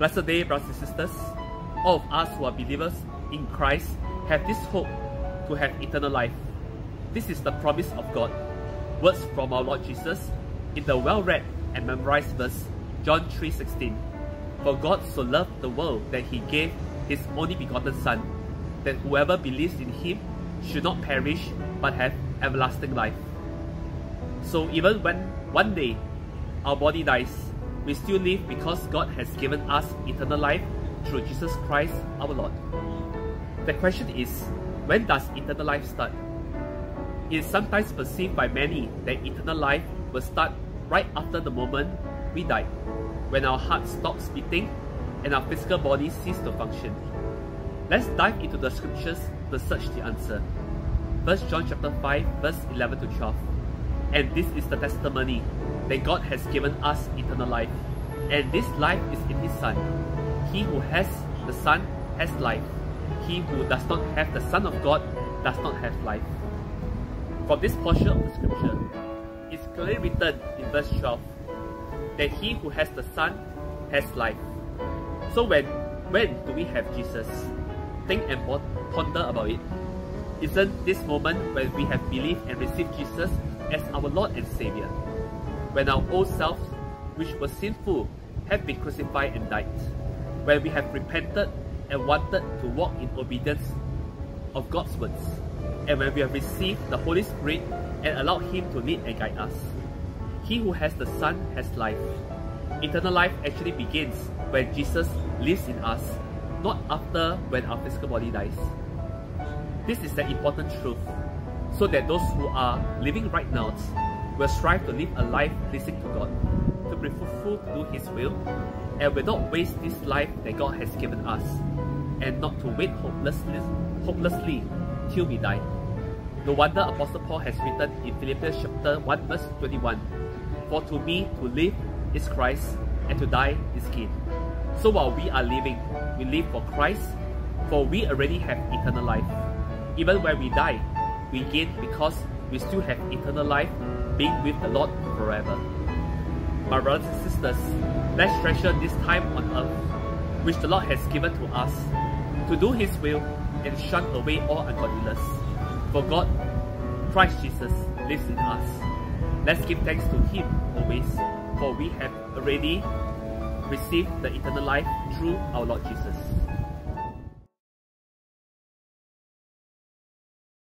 Blessed day, brothers and sisters, all of us who are believers in Christ have this hope to have eternal life. This is the promise of God. Words from our Lord Jesus in the well-read and memorized verse, John 3:16. For God so loved the world that He gave His only begotten Son, that whoever believes in Him should not perish but have everlasting life. So even when one day our body dies, we still live because God has given us eternal life through Jesus Christ our Lord. The question is, when does eternal life start? It is sometimes perceived by many that eternal life will start right after the moment we die, when our heart stops beating and our physical body ceases to function. Let's dive into the scriptures to search the answer. 1 John chapter 5, verse 11 to 12. And this is the testimony, that God has given us eternal life, and this life is in His Son. He who has the Son has life. He who does not have the Son of God does not have life. From this portion of the scripture, it's clearly written in verse 12 that he who has the Son has life. So when do we have Jesus? Think and ponder about it. Isn't this moment when we have believed and received Jesus as our Lord and Savior, when our old selves, which were sinful, have been crucified and died, when we have repented and wanted to walk in obedience of God's words, and when we have received the Holy Spirit and allowed Him to lead and guide us? He who has the Son has life. Eternal life actually begins when Jesus lives in us, not after when our physical body dies. This is an important truth, so that those who are living right now will strive to live a life pleasing to God, to be fruitful to do His will, and will not waste this life that God has given us, and not to wait hopelessly till we die. No wonder Apostle Paul has written in Philippians chapter 1 verse 21, "For to me to live is Christ, and to die is gain." So while we are living, we live for Christ, for we already have eternal life. Even when we die, we gain because we still have eternal life, being with the Lord forever. My brothers and sisters, let's treasure this time on earth, which the Lord has given to us, to do His will and shun away all ungodliness. For God, Christ Jesus, lives in us. Let's give thanks to Him always, for we have already received the eternal life through our Lord Jesus.